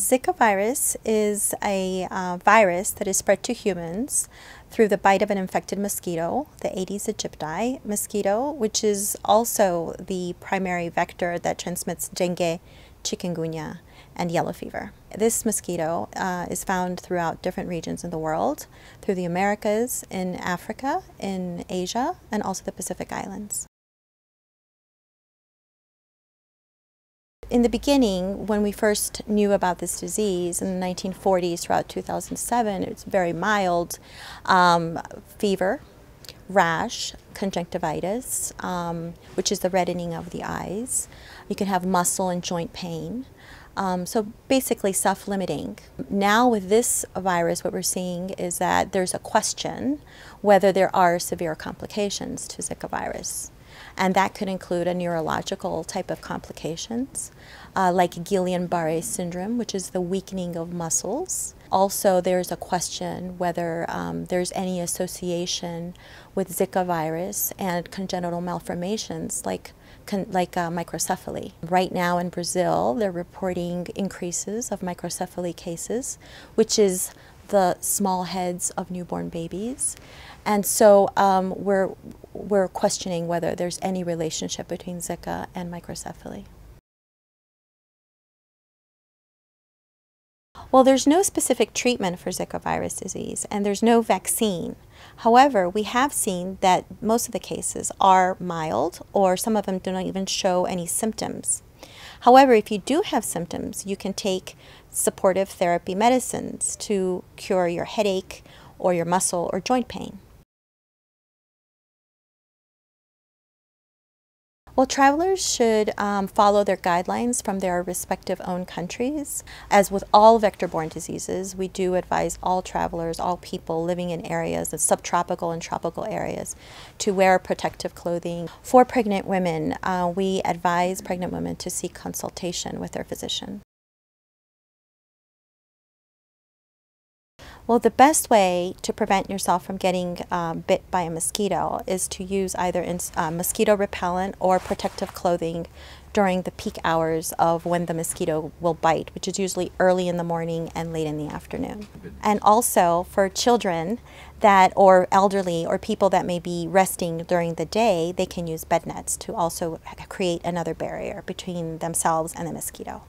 Zika virus is a virus that is spread to humans through the bite of an infected mosquito, the Aedes aegypti mosquito, which is also the primary vector that transmits dengue, chikungunya, and yellow fever. This mosquito is found throughout different regions in the world, through the Americas, in Africa, in Asia, and also the Pacific Islands. In the beginning, when we first knew about this disease in the 1940s throughout 2007, it's very mild fever, rash, conjunctivitis, which is the reddening of the eyes. You can have muscle and joint pain. So basically self-limiting. Now with this virus, what we're seeing is that there's a question whether there are severe complications to Zika virus. And that could include a neurological type of complications, like Guillain-Barré syndrome, which is the weakening of muscles. Also, there's a question whether there's any association with Zika virus and congenital malformations like microcephaly. Right now in Brazil, they're reporting increases of microcephaly cases, which is the small heads of newborn babies. And so we're questioning whether there's any relationship between Zika and microcephaly. Well, there's no specific treatment for Zika virus disease, and there's no vaccine. However, we have seen that most of the cases are mild, or some of them do not even show any symptoms. However, if you do have symptoms, you can take supportive therapy medicines to cure your headache or your muscle or joint pain. Well, travelers should follow their guidelines from their respective own countries. As with all vector-borne diseases, we do advise all travelers, all people living in areas, the subtropical and tropical areas, to wear protective clothing. For pregnant women, we advise pregnant women to seek consultation with their physician. Well, the best way to prevent yourself from getting bit by a mosquito is to use either mosquito repellent or protective clothing during the peak hours of when the mosquito will bite, which is usually early in the morning and late in the afternoon. And also for children that, or elderly, or people that may be resting during the day, they can use bed nets to also create another barrier between themselves and the mosquito.